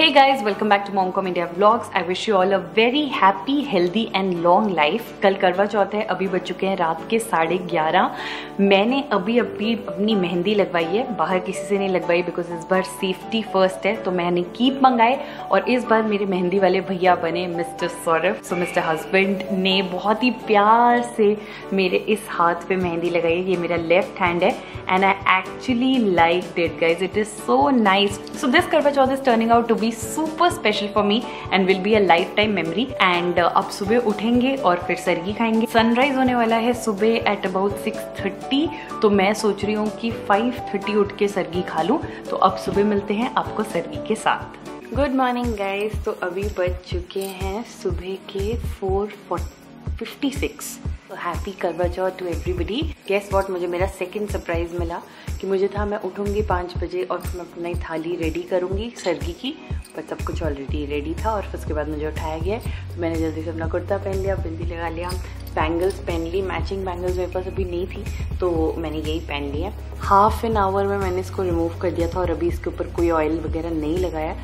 Hey guys, welcome back to MomComIndia vlogs. I wish you all a very happy, healthy and long life. कल करवा चौथ है, अभी बज चुके हैं रात के 11:30. मैंने अभी अपनी मेहंदी लगवाई है, बाहर किसी से नहीं लगवाई बिकॉज इस बार सेफ्टी फर्स्ट है. तो मैंने कीप मंगाए और इस बार मेरे मेहंदी वाले भैया बने mister Saurabh. So mister husband ने बहुत ही प्यार से मेरे इस हाथ पे मेहंदी लगाई. ये मेरा लेफ्ट हैंड है and I actually like it guys, it is so nice. So this Karva Chauth is turning out to be super special for me and will be a lifetime memory. And अब सुबह उठेंगे और फिर सरगी खाएंगे. Sunrise होने वाला है सुबह एट अबाउट 6:30. तो मैं सोच रही हूँ कि 5:30 उठ के सरगी खा लूँ. तो अब सुबह मिलते हैं आपको सरगी के साथ. Good morning guys. तो अभी बज चुके हैं सुबह के 4:56. तो happy Karva Chauth to everybody. Guess what, मुझे मेरा सेकंड सरप्राइज मिला कि मुझे था मैं उठूंगी 5 बजे और मैं अपनी थाली रेडी करूंगी सरगी की, पर सब कुछ ऑलरेडी रेडी था. और उसके बाद मुझे उठाया गया. तो मैंने जल्दी से अपना कुर्ता पहन लिया, बिंदी लगा लिया, बैंगल्स पहन ली. मैचिंग बैंगल्स मेरे पास अभी नहीं थी तो मैंने यही पहन ली है. हाफ एन आवर में मैंने इसको रिमूव कर दिया था और अभी इसके ऊपर कोई ऑयल वगैरह नहीं लगाया.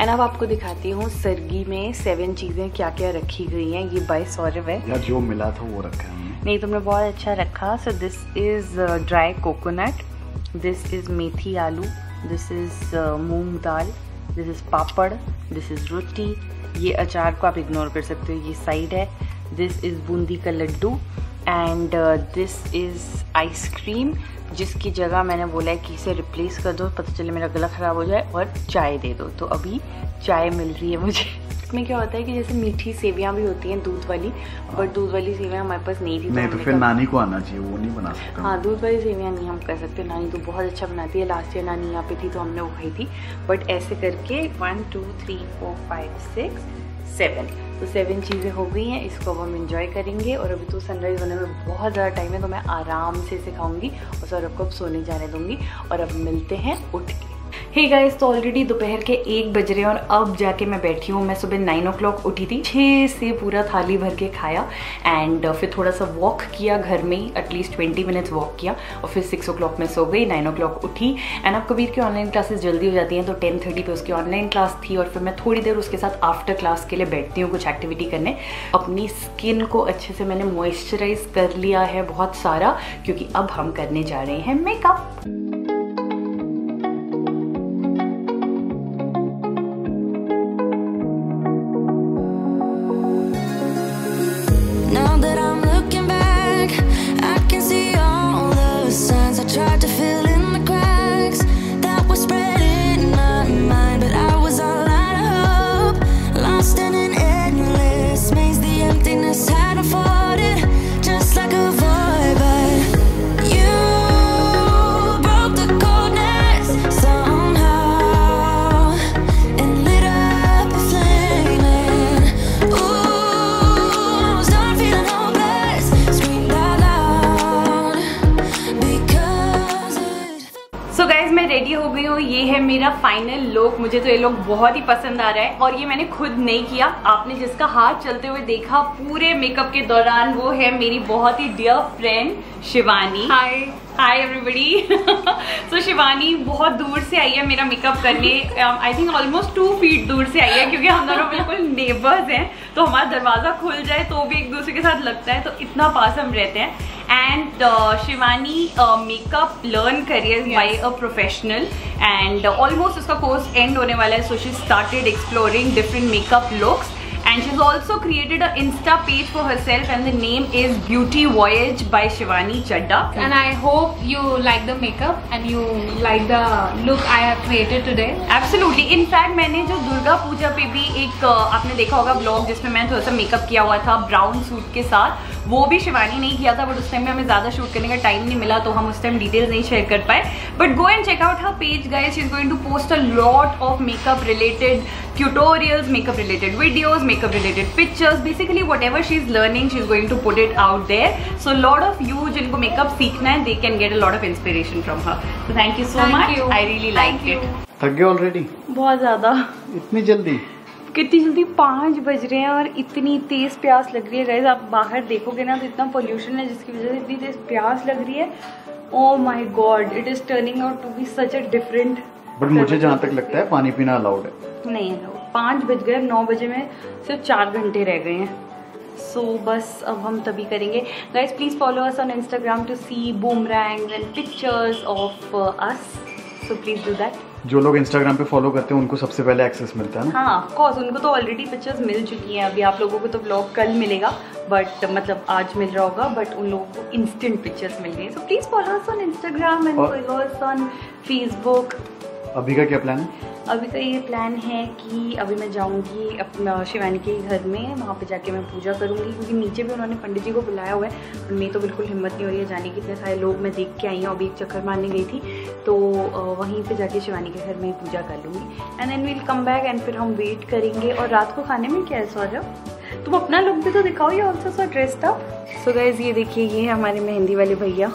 एंड अब आपको दिखाती हूँ सरगी में 7 चीज़ें क्या क्या रखी गई हैं. ये बाय सौरव है यार, जो मिला था वो रखा है. नहीं, तुमने बहुत अच्छा रखा. So this is dry coconut, this is methi aloo, this is moong dal, this is papad, this is roti. ये अचार को आप इग्नोर कर सकते हो, ये साइड है. दिस इज़ बूंदी का Laddu and this is ice cream, जिसकी जगह मैंने बोला है कि इसे रिप्लेस कर दो, पता चले मेरा गला ख़राब हो जाए, और चाय दे दो. तो अभी चाय मिल रही है मुझे. इसमें क्या होता है कि जैसे मीठी सेवियाँ भी होती हैं दूध वाली, बट दूध वाली सेवियाँ हमारे पास नहीं थी. नहीं तो फिर नानी को आना चाहिए, वो नहीं बना सकते. हाँ, दूध वाली सेवियाँ नहीं हम कर सकते. नानी तो बहुत अच्छा बनाती है. लास्ट ईयर नानी यहाँ पे थी तो हमने वो खाई थी. बट ऐसे करके 1 2 3 4 5 6 7, तो 7 चीज़ें हो गई हैं. इसको अब हम इंजॉय करेंगे. और अभी तो सनराइज़ होने में बहुत ज़्यादा टाइम है, तो मैं आराम से इसे खाऊंगी और सौरभ को अब सोने जाने दूंगी. और अब मिलते हैं उठ के. हे गाइस, तो ऑलरेडी दोपहर के 1 बज रहे हैं और अब जाके मैं बैठी हूँ. मैं सुबह 9 o'clock उठी थी, 6 से पूरा थाली भर के खाया एंड फिर थोड़ा सा वॉक किया घर में, एटलीस्ट 20 मिनट्स वॉक किया. और फिर 6 o'clock में सो गई, 9 o'clock उठी. एंड अब कबीर की ऑनलाइन क्लासेस जल्दी हो जाती हैं, तो 10:30 पे उसकी ऑनलाइन क्लास थी. और फिर मैं थोड़ी देर उसके साथ आफ्टर क्लास के लिए बैठती हूँ कुछ एक्टिविटी करने. अपनी स्किन को अच्छे से मैंने मॉइस्चराइज कर लिया है बहुत सारा, क्योंकि अब हम करने जा रहे हैं मेकअप. ये है मेरा फाइनल लुक. मुझे तो ये लुक बहुत ही पसंद आ रहा है और ये मैंने खुद नहीं किया. आपने जिसका हाथ चलते हुए देखा पूरे मेकअप के दौरान, वो है मेरी बहुत ही dear friend Shivani. Hi hi everybody. So Shivani बहुत दूर से आई है मेरा मेकअप करने. आई थिंक ऑलमोस्ट 2 फीट दूर से आई है, क्योंकि हम दोनों बिल्कुल नेबर्स हैं. तो हमारा दरवाज़ा खुल जाए तो भी एक दूसरे के साथ लगता है, तो इतना पास हम रहते हैं. And Shivani makeup learn career by a professional and almost उसका course end होने वाला है. So she started exploring different makeup looks and she's also created an Insta page for herself and the name is Beauty Voyage by Shivani Chadda. And I hope you like the makeup and you like the look I have created today. Absolutely. In fact मैंने जो दुर्गा पूजा पे भी एक आपने देखा होगा blog जिसमें मैंने थोड़ा सा मेकअप किया हुआ था ब्राउन सूट के साथ, वो भी शिवानी नहीं किया था. बट उस टाइम में हमें ज़्यादा शूट करने का टाइम नहीं मिला, तो हम उस टाइम डिटेल्स नहीं शेयर कर पाए. But go and check out her page guys. She is going to post a lot of makeup related tutorials, makeup related videos, makeup related pictures. Basically whatever she is learning she is going to put it out there. So lot of you जिनको makeup सीखना है, they can get a lot of inspiration from her. So thank you so much, I really like it. थक गए already बहुत ज़्यादा. इतनी जल्दी, कितनी जल्दी 5 बज रहे हैं और इतनी तेज़ प्यास लग रही है गाइस. आप बाहर देखोगे ना तो इतना पोल्यूशन है जिसकी वजह से इतनी तेज़ प्यास लग रही है. Oh my god, it is turning out to be such a different. But मुझे जहाँ तक लगता है पानी पीना अलाउड है. नहीं है लोग। 5 बज गए, अब 9 बजे में सिर्फ 4 घंटे रह गए हैं। सो बस अब हम तभी करेंगे। Guys please follow us on Instagram to see boomerangs and pictures of us, so please do that. जो लोग इंस्टाग्राम पे फॉलो करते हैं उनको सबसे पहले एक्सेस मिलता है ना। हाँ ऑफ कोर्स, उनको तो ऑलरेडी पिक्चर्स मिल चुकी हैं। अभी आप लोगों को तो व्लॉग कल मिलेगा, बट मतलब आज मिल रहा होगा, बट उन लोगों को इंस्टेंट पिक्चर्स मिल गई। So please follow us on Instagram and follow us on Facebook. अभी का क्या प्लान है? अभी का ये प्लान है कि अभी मैं जाऊंगी अपना शिवानी के घर में, वहाँ पे जाके मैं पूजा करूंगी, क्योंकि नीचे भी उन्होंने पंडित जी को बुलाया हुआ है। और मेरी तो बिल्कुल हिम्मत नहीं हो रही है जाने की, इतने सारे लोग मैं देख के आई हूँ। अभी एक चक्कर मारने गई थी, तो वहीं पे जाके शिवानी के घर में पूजा कर लूँगी and then we'll come back and फिर हम वेट करेंगे। और रात को खाने में क्या है सौरभ, तुम अपना लुक भी तो दिखाओ, ये also so dressed up. So guys ये देखिए, ये है हमारे मेहंदी वाले भैया।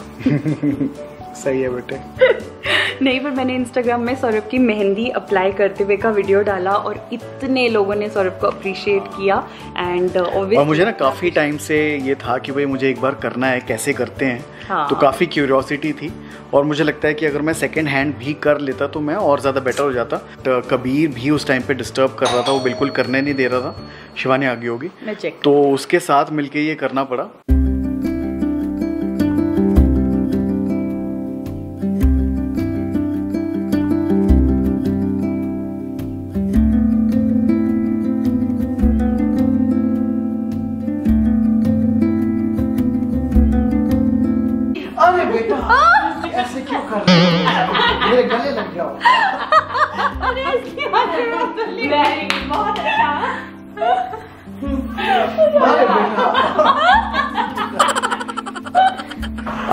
सही है बेटे। नहीं, पर मैंने इंस्टाग्राम में सौरभ की मेहंदी अप्लाई करते हुए का वीडियो डाला और इतने लोगों ने सौरभ को अप्रिशिएट किया। एंड और मुझे ना काफ़ी टाइम से ये था कि भाई मुझे एक बार करना है, कैसे करते हैं। हाँ। तो काफ़ी क्यूरियोसिटी थी और मुझे लगता है कि अगर मैं सेकंड हैंड भी कर लेता तो मैं और ज़्यादा बेटर हो जाता। तो कबीर भी उस टाइम पे डिस्टर्ब कर रहा था, वो बिल्कुल करने नहीं दे रहा था। शिवानी आगे होगी, तो उसके साथ मिलकर ये करना पड़ा।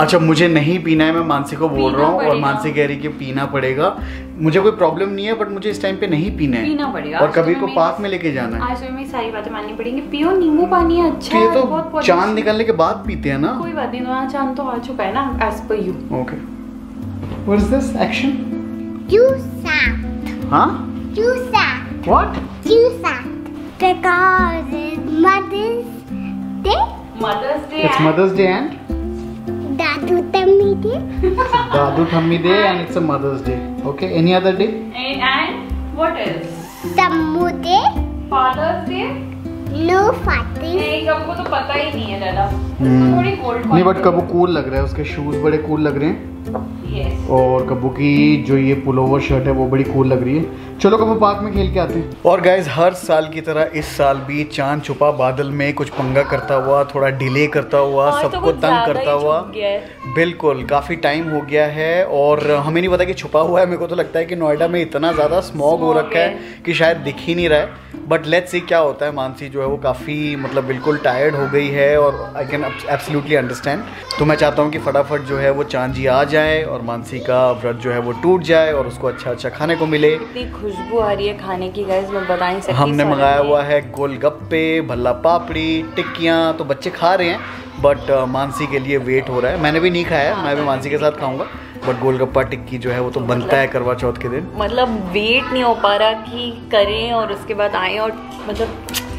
अच्छा मुझे नहीं पीना है, मैं मानसी को बोल रहा हूँ और मानसी कह रही कि पीना पड़ेगा। मुझे कोई प्रॉब्लम नहीं है, बट मुझे इस टाइम पे नहीं पीना है, पीना पड़ेगा। और कबीर को पार्क में लेके जाना है। आज में सारी बातें माननी पड़ेंगी। पियो नींबू पानी, अच्छा है, तो बहुत चांद निकलने के बाद पीते हैं ना। कोई बात नहीं, चांद तो आ चुका है ना, as per you. Okay, what is this action? Mother's Day and Dadu Thummi Day and it's a Mother's Day. Okay, any other day? And what else? Sammu Day. Father's Day. No Father's. नहीं, हमको तो पता ही नहीं है दादा। थोड़ी cold. नहीं, but कबू cool लग रहा है, उसके शूज बड़े cool लग रहे हैं। Yes. और कबू की जो ये पुलोवर शर्ट है वो बड़ी cool लग रही है। चलो कबू पार्क में खेल के आते हैं। और गाइज हर साल की तरह इस साल भी चांद छुपा बादल में कुछ पंगा करता हुआ, थोड़ा डिले करता हुआ, सबको तंग करता हुआ। बिल्कुल काफ़ी टाइम हो गया है और हमें नहीं पता कि छुपा हुआ है। मेरे को तो लगता है कि नोएडा में इतना ज़्यादा स्मॉग हो रखा है कि शायद दिख ही नहीं रहा है, बट लेट्स सी क्या होता है। मानसी जो है वो काफ़ी मतलब बिल्कुल टायर्ड हो गई है और आई कैन एब्सोल्युटली अंडरस्टैंड। तो मैं चाहता हूँ कि फटाफट जो है वो चांद जी आ जाए और मानसी का व्रत जो है वो टूट जाए और उसको अच्छा अच्छा खाने को मिले। इतनी खुशबू आ रही है खाने की गाइस, मैं बता नहीं सकती। हमने मंगाया हुआ है गोलगप्पे, भल्ला पापड़ी, टिक्कियाँ, तो बच्चे खा रहे हैं बट मानसी के लिए वेट हो रहा है। मैंने भी नहीं खाया, मैं भी मानसी के साथ खाऊंगा, बट गोलगप्पा टिक्की जो है वो तो बनता है करवा चौथ के दिन। मतलब वेट नहीं हो पा रहा कि करें और उसके बाद आए और मतलब,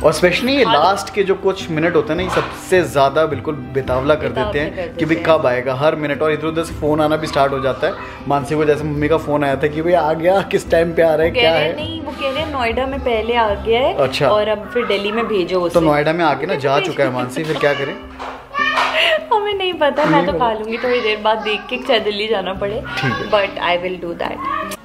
और स्पेशली ये लास्ट के जो कुछ मिनट होते हैं ना, ये सबसे ज़्यादा बिल्कुल बेतावला कर देते हैं कि भाई कब आएगा। हर मिनट और इधर उधर से फ़ोन आना भी स्टार्ट हो जाता है। मानसी को जैसे मम्मी का फ़ोन आया था कि भाई आ गया, किस टाइम पे आ रहा है, क्या है। नहीं, वो कह रहे हैं नोएडा में पहले आ गया है। अच्छा, और अब फिर दिल्ली में भेजो। तो नोएडा में आके ना जा चुका है मानसी, फिर क्या करें हमें नहीं पता। मैं तो खा लूँगी थोड़ी देर बाद, देख के शायद दिल्ली जाना पड़े, but I will do that.